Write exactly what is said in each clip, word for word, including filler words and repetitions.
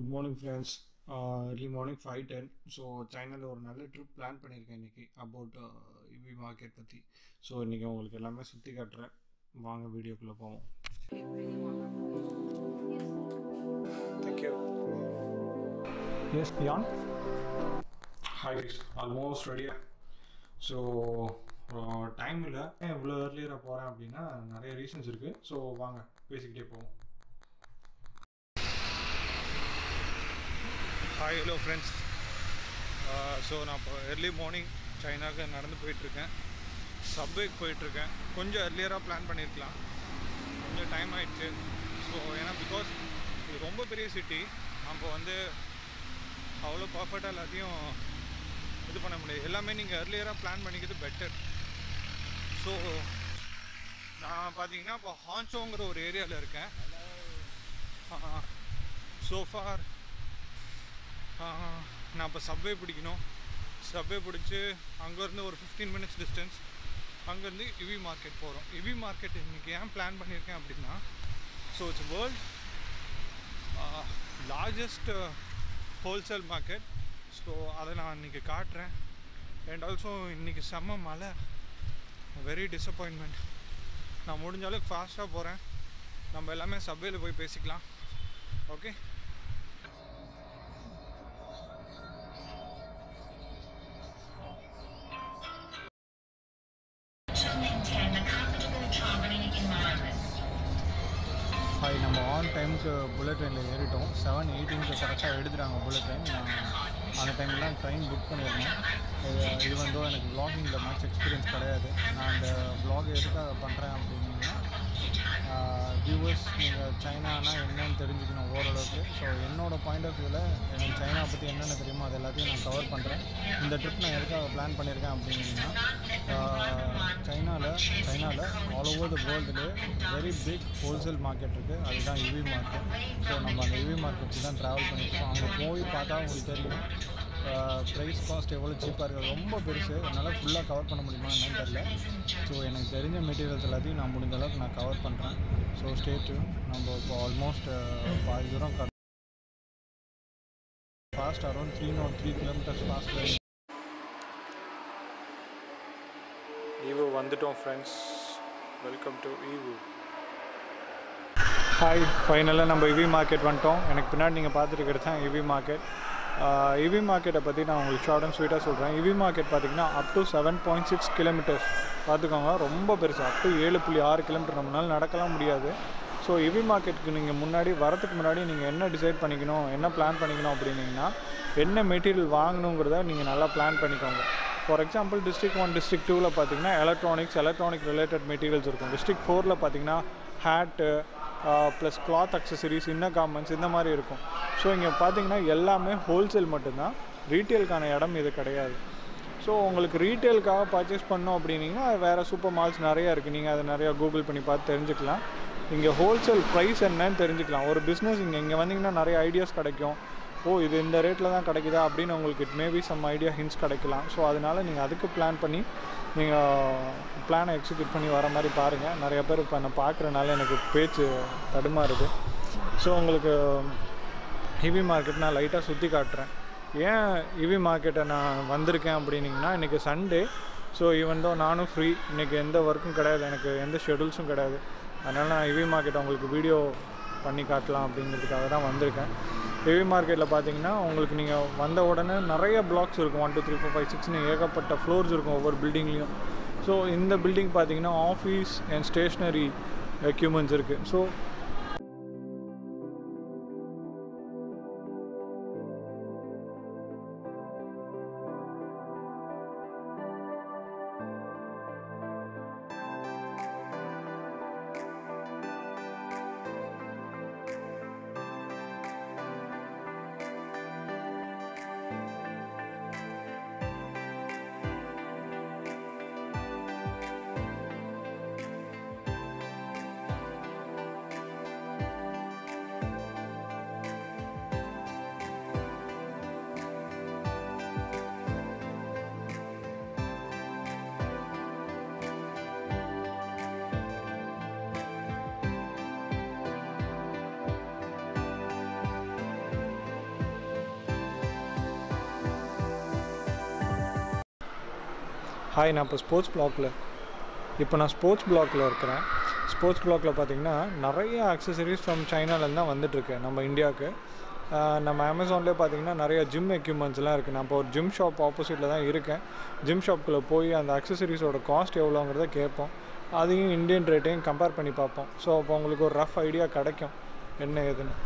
Good morning friends. Uh, early morning five ten. So China la oru nalla trip plan pannirken iniki about uh, E V market pathi. So iniki ungalku ellame sutti katren. Vaanga video kulla povom. Thank you. Yes, Dion. Hi guys, almost ready. So uh, time illa evlo earlier poren appadina nariya reasons irukku. So vaanga pesikite povom. Hi, hello friends. Uh, so நான் early morning சைனாக்கு நடந்து போயிட்டுருக்கேன். சப்வேக்கு போயிட்டுருக்கேன். கொஞ்சம் earlier-ஆ plan பண்ணியிருக்கலாம், கொஞ்சம் time ஆகிடுச்சு. So ஏன்னா because இது ரொம்ப பெரிய சிட்டி, நம்ம வந்து அவ்வளோ பர்ஃபெக்டாக எல்லாத்தையும் இது பண்ண முடியாது. எல்லாமே நீங்கள் earlier-ஆ பிளான் பண்ணிக்கிறது பெட்டர். ஸோ நான் பார்த்தீங்கன்னா இப்போ ஹான்சோங்கிற ஒரு ஏரியாவில் இருக்கேன். ஸோ ஃபார் நான் இப்போ சப்வே பிடிக்கணும். சப்வே பிடிச்சி அங்கேருந்து ஒரு ஃபிஃப்டீன் மினிட்ஸ் டிஸ்டன்ஸ் அங்கேருந்து இவி மார்க்கெட் போகிறோம். இவி மார்க்கெட் இன்றைக்கி ஏன் பிளான் பண்ணியிருக்கேன் அப்படின்னா, so it's world largest wholesale market. So அதை நான் இன்றைக்கி காட்டுறேன். அண்ட் ஆல்சோ இன்றைக்கி செம்ம மழை, வெரி டிஸப்பாயின்மெண்ட். நான் முடிஞ்ச அளவுக்கு ஃபாஸ்ட்டாக போகிறேன். நம்ம எல்லாமே சப்வேயில் போய் பேசிக்கலாம். ஓகே, நம்ம ஆன் டைமுக்கு புல்லட் ட்ரெயினில் ஏறிட்டோம். செவன் எயிட்டினுக்கு கரெக்டாக எடுத்துட்டாங்க புல்லட் ட்ரெயின். அந்த டைம்லாம் ட்ரெயின் புக் பண்ணியிருந்தேன். இது வந்து எனக்கு ப்ளாகிங்கில் மச் எக்ஸ்பீரியன்ஸ் கிடையாது. நான் அந்த ப்ளாக் எதுக்காக பண்ணுறேன் அப்படின்னா, வியூவர்ஸ் நீங்கள் சைனானா என்னென்னு தெரிஞ்சுக்கணும் ஓரளவுக்கு. ஸோ என்னோடய பாயிண்ட் ஆஃப் வியூவில் எனக்கு சைனா பற்றி என்னென்ன தெரியுமோ அது எல்லாத்தையும் நான் கவர் பண்ணுறேன். இந்த ட்ரிப் நான் எதுக்காக பிளான் பண்ணியிருக்கேன் அப்படின்னா, சைனாவில் சைனாவில் ஆல் ஓவர் த வேர்ல்டுலே வெரி பிக் ஹோல்சேல் மார்க்கெட் இருக்குது. அதுதான் இவி மார்க்கெட். ஸோ நம்ம அந்த இவி மார்க்கெட்டுக்கு தான் ட்ராவல் பண்ணியிருக்கோம். அங்கே போய் பார்த்தா உங்களுக்கு தெரியும் ப்ரைஸ் காஸ்ட் எவ்வளோ சீப்பாக இருக்குது. ரொம்ப பெருசு, என்னால் ஃபுல்லாக கவர் பண்ண முடியுமா என்னன்னு தெரியல. ஸோ எனக்கு தெரிஞ்ச மெட்டீரியல்ஸ் எல்லாத்தையும் நான் முடிஞ்ச அளவுக்கு நான் கவர் பண்ணுறேன். So stay tune. நம்ம இப்போ ஆல்மோஸ்ட் பாதி தூரம் க fast around three not three kilometers fast ஈவு வந்துட்டோம் ஃப்ரெண்ட்ஸ். வெல்கம் டு ஈவு. ஹாய், ஃபைனலாக நம்ம இவி மார்க்கெட் வந்துட்டோம். எனக்கு பின்னாடி நீங்கள் பார்த்துருக்கிறது தான் இவி மார்க்கெட். இவி மார்க்கெட்டை பற்றி நான் உங்களுக்கு ஷார்ட் அண்ட் ஸ்வீட்டாக சொல்கிறேன். இவி மார்க்கெட் பார்த்திங்கன்னா up to seven point six kilometers பார்த்துக்கோங்க, ரொம்ப பெருசு. அப் டு ஏழு புள்ளி ஆறு கிலோமீட்டர் நம்மளால் நடக்கலாம் முடியாது. ஸோ இவி மார்க்கெட்டுக்கு நீங்கள் முன்னாடி வரதுக்கு முன்னாடி நீங்கள் என்ன டிசைட் பண்ணிக்கணும், என்ன பிளான் பண்ணிக்கணும் அப்படின்னிங்கன்னா, என்ன மெட்டீரியல் வாங்கணுங்கிறத நீங்கள் நல்லா பிளான் பண்ணிக்கோங்க. For example district one district டூவில் பார்த்திங்கன்னா எலக்ட்ரானிக்ஸ் எலக்ட்ரானிக் ரிலேட்டட் மெட்டீரியல்ஸ் இருக்கும். டிஸ்ட்ரிக்ட் ஃபோரில் பார்த்திங்கன்னா hat plus cloth accessories, inner garments இந்த மாதிரி இருக்கும். ஸோ இங்கே பார்த்திங்கன்னா எல்லாமே ஹோல்சேல் மட்டும்தான், ரீட்டெயிலுக்கான இடம் இது கிடையாது. ஸோ உங்களுக்கு ரீட்டெயிலுக்காக பர்ச்சேஸ் பண்ணோம் அப்படின்னிங்கன்னா வேறு சூப்பர் மால்ஸ் நிறையா இருக்குது. நீங்கள் அதை நிறையா கூகுள் பண்ணி பார்த்து தெரிஞ்சுக்கலாம். இங்கே ஹோல்சேல் ப்ரைஸ் என்னன்னு தெரிஞ்சுக்கலாம். ஒரு பிஸ்னஸ் இங்கே இங்கே வந்திங்கன்னா நிறைய ஐடியாஸ் கிடைக்கும். ஓ, இது இந்த ரேட்டில் தான் கிடைக்குதா அப்படின்னு உங்களுக்கு it maybe some idea hints கிடைக்கலாம். ஸோ அதனால் நீங்கள் அதுக்கு பிளான் பண்ணி நீங்கள் பிளானை எக்ஸிக்யூட் பண்ணி வர மாதிரி பாருங்கள். நிறைய பேர் இப்போ நான் பார்க்குறனால எனக்கு பேச்சு தடுமாறுது. ஸோ உங்களுக்கு இவி மார்க்கெட் நான் லைட்டாக சுற்றி காட்டுறேன். ஏன் இவி மார்க்கெட்டை நான் வந்திருக்கேன் அப்படின்னிங்கன்னா, இன்றைக்கி சண்டே. ஸோ ஈவன் தோ நானும் ஃப்ரீ, இன்றைக்கி எந்த ஒர்க்கும் கிடையாது, எனக்கு எந்த ஷெடியூல்ஸும் கிடையாது. அதனால் நான் இவி மார்க்கெட்டை உங்களுக்கு வீடியோ பண்ணி காட்டலாம் அப்படிங்கிறதுக்காக தான் வந்திருக்கேன். இவி மார்க்கெட்டில் பார்த்தீங்கன்னா உங்களுக்கு நீங்கள் வந்த உடனே நிறைய பிளாக்ஸ் இருக்கும். One two three four five சிக்ஸ்னு ஏகப்பட்ட ஃப்ளோர்ஸ் இருக்கும் ஒவ்வொரு பில்டிங்லேயும். ஸோ இந்த பில்டிங் பார்த்தீங்கன்னா ஆஃபீஸ் அண்ட் ஸ்டேஷ்னரி எக்யூப்மெண்ட்ஸ் இருக்குது. ஸோ Hi, நான் இப்போ ஸ்போர்ட்ஸ் பிளாக்ல இப்போ நான் ஸ்போர்ட்ஸ் பிளாக்ல இருக்கறேன். ஸ்போர்ட்ஸ் பிளாக்ல பாத்தீங்கன்னா நிறைய ஆக்சஸரீஸ் फ्रॉम சைனால இருந்து தான் வந்துட்டு இருக்கு நம்ம இந்தியாக்கு. நம்ம Amazonலயே பாத்தீங்கன்னா நிறைய ஜிம் equipmentsலாம் இருக்கு. நான் இப்போ ஒரு ஜிம் ஷாப் ஆப்போசிட்ல தான் இருக்கேன். ஜிம் ஷாப்க்குள்ள போய் அந்த ஆக்சஸரீஸோட காஸ்ட் எவ்வளவுங்கறத கேட்போம். அதையும் இந்தியன் ரேட்டையும் கம்பேர் பண்ணி பார்ப்போம். சோ அப்போ உங்களுக்கு ஒரு ரஃப் ஐடியா கிடைக்கும் என்ன ஏதுன்னு.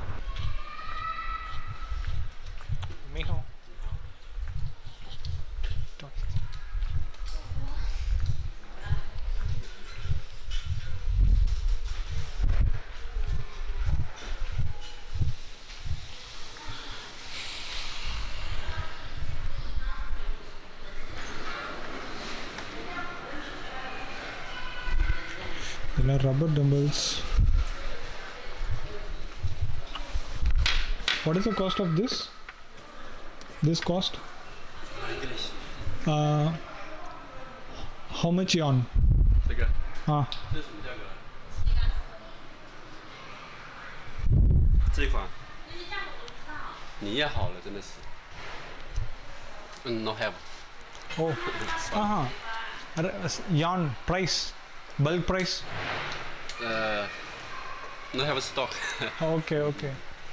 Rubber dumbbells. What is the cost of this? This cost? Uh, how much yuan? Ah. This one. You are good, really. Mm, no have. Oh. Aha. Yuan price. Bulk price. Uh, not have a stock. okay, okay.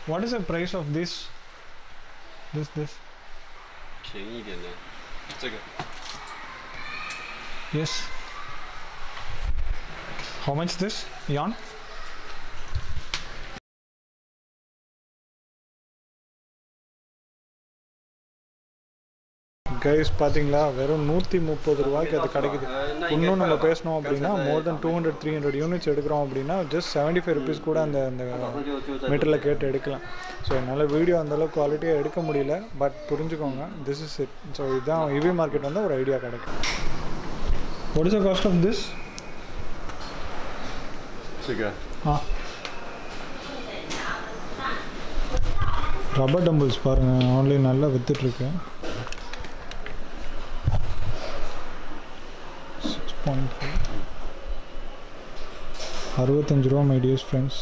What is the price of this? This, this. Yes. How much this? Yuan? Guys, பாத்தீங்களா வெறும் one thirty ரூபாய்க்கு அது கிடைக்குது. இன்னும் நம்ம பேசணும் அப்படினா more than two hundred three hundred units எடுக்கறோம் அப்படினா just seventy-five rupees கூட அந்த அந்த மீட்டர்ல கேட் எடுக்கலாம். சோ என்னால வீடியோ அந்த அளவுக்கு குவாலிட்டியா எடுக்க முடியல. பட் புரிஞ்சுக்கோங்க this is it. சோ இதான் E V மார்க்கெட் வந்து ஒரு ஐடியா கிடைக்கும். What is the cost of this? Cigar. Ah. Rubber dumbbells பாருங்க ஆன்லைன் நல்லா வித்துட்டு இருக்கு. sixty-five rupees, my dear friends.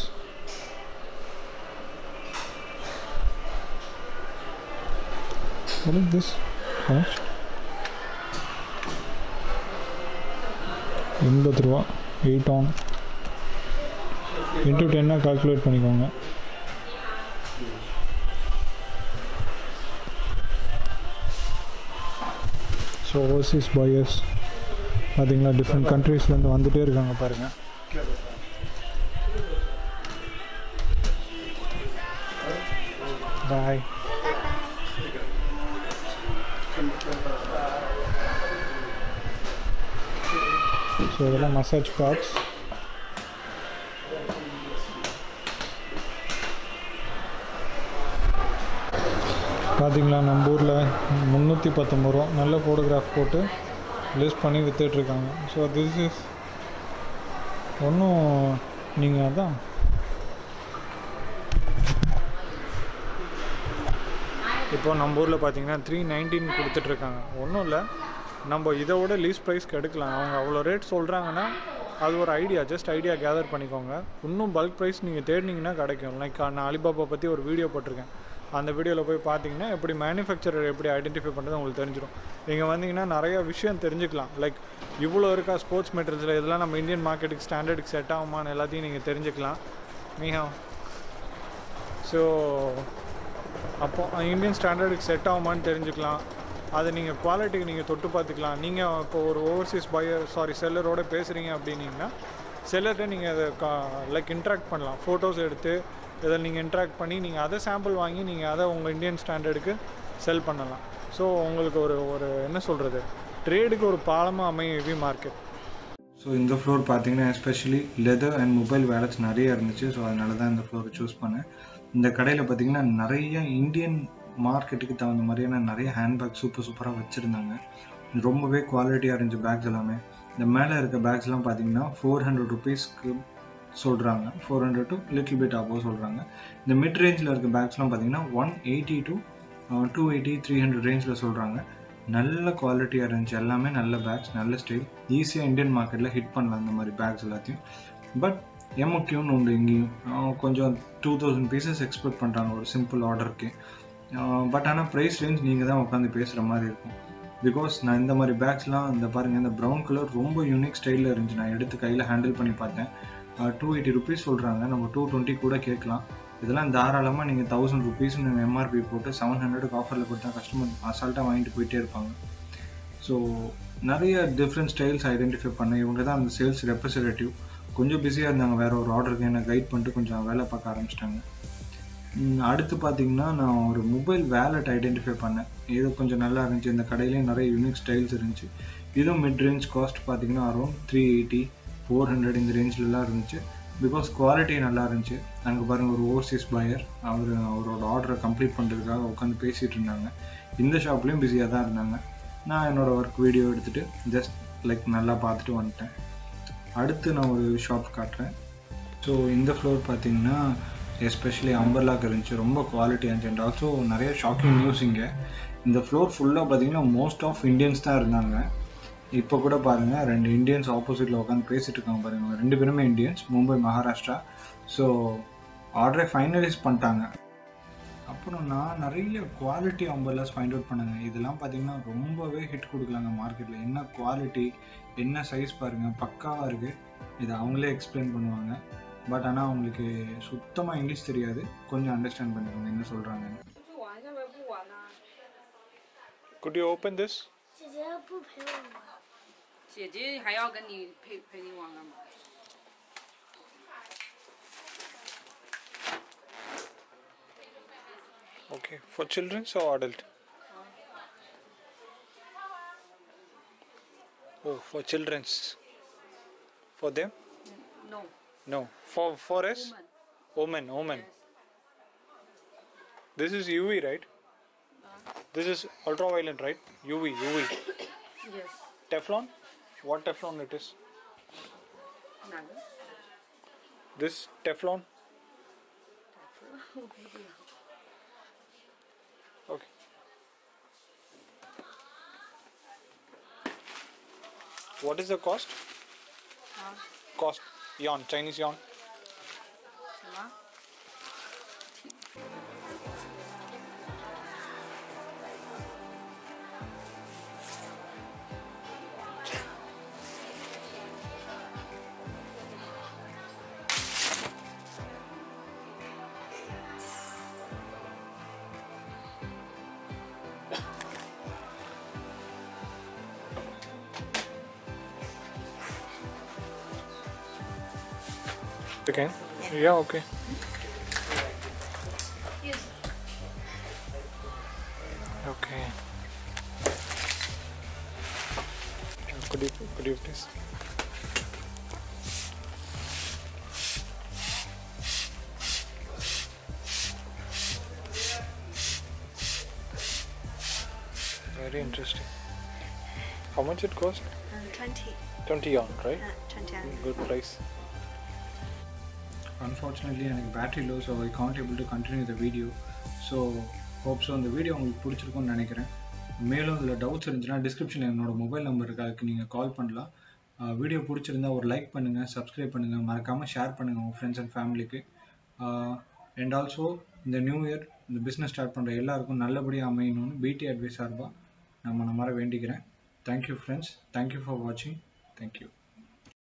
What is this? How much? eighty rupees, eight on into ten na calculate panikonga. So overseas buyers பாத்தீங்களா different countries ல இருந்து வந்துட்டே இருக்காங்க பாருங்க. Bye. So இதெல்லாம் massage parts. பாத்தீங்களா நம்ம ஊர்ல three nineteen நல்ல போட்டோகிராஃப் போட்டு லிஸ்ட் பண்ணி வித்துட்டு இருக்காங்க. ஸோ திஸ் இஸ் ஒன்றும் நீங்கள் அதான் இப்போ நம்ம ஊரில் பார்த்தீங்கன்னா த்ரீ நைன்டீன் கொடுத்துட்ருக்காங்க. ஒன்றும் இல்லை, நம்ம இதோட லீஸ் ப்ரைஸ்க்கு எடுக்கலாம். அவங்க அவ்வளோ ரேட் சொல்கிறாங்கன்னா அது ஒரு ஐடியா, ஜஸ்ட் ஐடியா கேதர் பண்ணிக்கோங்க. இன்னும் பல்க் ப்ரைஸ் நீங்கள் தேடினீங்கன்னா கிடைக்கும். லைக் நான் அலிபாபா பற்றி ஒரு வீடியோ போட்டிருக்கேன். அந்த வீடியோவில் போய் பார்த்தீங்கன்னா எப்படி மேனுஃபேக்சரர் எப்படி ஐடென்டிஃபை பண்ணுறது உங்களுக்கு தெரிஞ்சிடும். நீங்கள் வந்தீங்கன்னா நிறைய விஷயம் தெரிஞ்சுக்கலாம். லைக் இவ்வளோ இருக்கா ஸ்போர்ட்ஸ் மெட்டீரியல்ஸில், இதெல்லாம் நம்ம இந்தியன் மார்க்கெட்டுக்கு ஸ்டாண்டர்டுக்கு செட் ஆகுமான்னு எல்லாத்தையும் நீங்கள் தெரிஞ்சுக்கலாம். மிக ஸோ அப்போ இந்தியன் ஸ்டாண்டர்டுக்கு செட் ஆகுமான்னு தெரிஞ்சுக்கலாம். அதை நீங்கள் குவாலிட்டிக்கு நீங்கள் தொட்டு பார்த்துக்கலாம். நீங்கள் இப்போ ஒரு ஓவர்சீஸ் பையர் சாரி செல்லரோடு பேசுகிறீங்க அப்படின்னிங்கன்னா செல்லர்கிட்ட நீங்கள் அதை கா லைக் இன்ட்ராக்ட் பண்ணலாம். ஃபோட்டோஸ் எடுத்து இதை நீங்கள் இன்ட்ராக்ட் பண்ணி நீங்கள் அதை சாம்பிள் வாங்கி நீங்கள் அதை உங்கள் இந்தியன் ஸ்டாண்டர்டுக்கு செல் பண்ணலாம். ஸோ உங்களுக்கு ஒரு ஒரு என்ன சொல்கிறது, ட்ரேடுக்கு ஒரு பாலமாக அமையும் E V மார்க்கெட். ஸோ இந்த ஃப்ளோர் பார்த்தீங்கன்னா especially leather and mobile wallets நிறைய இருந்துச்சு. ஸோ அதனால தான் இந்த ஃப்ளோரை சூஸ் பண்ணேன். இந்த கடையில் பார்த்தீங்கன்னா நிறைய இந்தியன் மார்க்கெட்டுக்கு தகுந்த மாதிரியான நிறைய ஹேண்ட்பேக் சூப்பர் சூப்பராக வச்சுருந்தாங்க. ரொம்பவே குவாலிட்டியாக இருந்துச்சு பேக்ஸ் எல்லாமே. இந்த மேலே இருக்க பேக்ஸ்லாம் பார்த்தீங்கன்னா ஃபோர் ஹண்ட்ரட் ருபீஸ்க்கு சொல்கிறாங்க, four hundred to little bit above சொல்கிறாங்க. இந்த மிட் ரேஞ்சில் இருக்க பேக்ஸ்லாம் பார்த்தீங்கன்னா one eighty to two eighty three hundred ரேஞ்சில் சொல்கிறாங்க. நல்ல குவாலிட்டியாக இருந்துச்சு எல்லாமே, நல்ல பேக்ஸ், நல்ல ஸ்டைல். ஈஸியாக இந்தியன் மார்க்கெட்டில் ஹிட் பண்ணலாம் இந்த மாதிரி பேக்ஸ் எல்லாத்தையும். பட் எம்க்யூன்னு ஒன்று இங்கேயும் கொஞ்சம் டூ தௌசண்ட் பீசஸ் எக்ஸ்பெக்ட் பண்ணுறாங்க ஒரு சிம்பிள் ஆர்டருக்கு. பட் ஆனால் ப்ரைஸ் ரேஞ்ச் நீங்கள் தான் உட்காந்து பேசுகிற மாதிரி இருக்கும். பிகாஸ் நான் இந்த மாதிரி பேக்ஸ்லாம் இந்த பாருங்கள் இந்த ப்ரௌன் கலர் ரொம்ப யூனிக் ஸ்டைலில் இருந்துச்சு. நான் எடுத்து கையில் ஹேண்டில் பண்ணி பார்த்தேன். டூ எயிட்டி ருபீஸ் சொல்கிறாங்க, நம்ம டூ டுவெண்ட்டி கூட கேட்கலாம். இதெல்லாம் தாராளமாக நீங்கள் தௌசண்ட் ருபீஸ்னு எம்ஆர்பி போட்டு செவன் ஹண்ட்ரடுக்கு ஆஃபரில் கொடுத்தா கஸ்டமர் அசால்ட்டாக வாங்கிட்டு போயிட்டே இருப்பாங்க. ஸோ நிறைய டிஃப்ரெண்ட் ஸ்டைல்ஸ் ஐடென்டிஃபை பண்ண இவங்க தான் அந்த சேல்ஸ் ரெப்ரசன்டேட்டிவ். கொஞ்சம் பிஸியாக இருந்தாங்க, வேறு ஒரு ஆர்டருக்கு என்னை கைட் பண்ணிட்டு கொஞ்சம் வேலை பார்க்க ஆரம்பிச்சிட்டாங்க. அடுத்து பார்த்திங்கன்னா நான் ஒரு மொபைல் வேலட் ஐடென்டிஃபை பண்ணேன். இது கொஞ்சம் நல்லா இருந்துச்சு. இந்த கடையிலேயும் நிறைய யூனிக் ஸ்டைல்ஸ் இருந்துச்சு. இதுவும் மிட் ரேஞ்ச் காஸ்ட் பார்த்திங்கன்னா around three eighty four hundred இந்த ரேஞ்சிலலாம் இருந்துச்சு. பிகாஸ் குவாலிட்டி நல்லா இருந்துச்சு. அங்கே பாருங்கள் ஒரு ஓவர்சீஸ் பையர் அவர் அவரோட ஆர்டரை கம்ப்ளீட் பண்ணுறதுக்காக உட்காந்து பேசிகிட்டு இருந்தாங்க. இந்த ஷாப்லேயும் பிஸியாக தான் இருந்தாங்க. நான் என்னோடய ஒர்க் வீடியோ எடுத்துகிட்டு ஜஸ்ட் லைக் நல்லா பார்த்துட்டு வந்துட்டேன். அடுத்து நான் ஒரு ஷாப் காட்டுறேன். ஸோ இந்த ஃப்ளோர் பார்த்திங்கன்னா எஸ்பெஷலி அம்பர்லாக் இருந்துச்சு. ரொம்ப குவாலிட்டி இருந்துச்சு அண்ட் ஆல்சோ நிறைய ஷாக்கிங் நியூஸ் இங்கே. இந்த ஃப்ளோர் ஃபுல்லாக பார்த்திங்கன்னா மோஸ்ட் ஆஃப் இண்டியன்ஸ் தான் இருந்தாங்க. இப்போ கூட பாருங்கள் ரெண்டு இண்டியன்ஸ் ஆப்போசிட்டில் உட்காந்து பேசிகிட்டு இருக்காங்க. பாருங்கள் ரெண்டு பேருமே இண்டியன்ஸ், மும்பை மகாராஷ்டிரா. ஸோ ஆர்டரை ஃபைனலைஸ் பண்ணிட்டாங்க. அப்புறம் நான் நிறைய குவாலிட்டி அம்பர்லாஸ் ஃபைண்ட் அவுட் பண்ணாங்க. இதெல்லாம் பார்த்திங்கன்னா ரொம்பவே ஹிட் கொடுக்கலாங்க மார்க்கெட்டில். என்ன குவாலிட்டி என்ன சைஸ் பாருங்கள், பக்காவாக இருக்குது. இதை அவங்களே எக்ஸ்பிளைன் பண்ணுவாங்க. பட் ஆனால் அவங்களுக்கு சுத்தமாக இங்கிலீஷ் தெரியாது. கொஞ்சம் அண்டர்ஸ்டாண்ட் பண்ணிக்கோங்க என்ன சொல்கிறாங்க. Could you open this?姐姐还要跟你陪陪你玩干嘛？ Okay, for children or adult? Oh, for children. For them? No. No. For for us? Women. Women. Yes. This is U V, right? Uh. This is ultraviolet, right? U V. U V. Yes. Teflon? What Teflon it is? None. This Teflon? Teflon. Okay. What is the cost? Huh? Cost. Yarn. Chinese yarn. Huh? Okay. Yeah, okay. Okay. Could you could you please? Very interesting. How much it cost? Um, twenty. Twenty yuan, right? Uh, twenty yuan. Good price. Unfortunately, I have battery low, so I can't able to continue the video. So, hope so. In the video, you will be able to get the doubts in the description. I will mobile number. You call the video. Like, subscribe, share with friends and family. Uh, and also, in the new year, the business start. B T Advise. Thank you, friends. Thank you for watching. Thank you.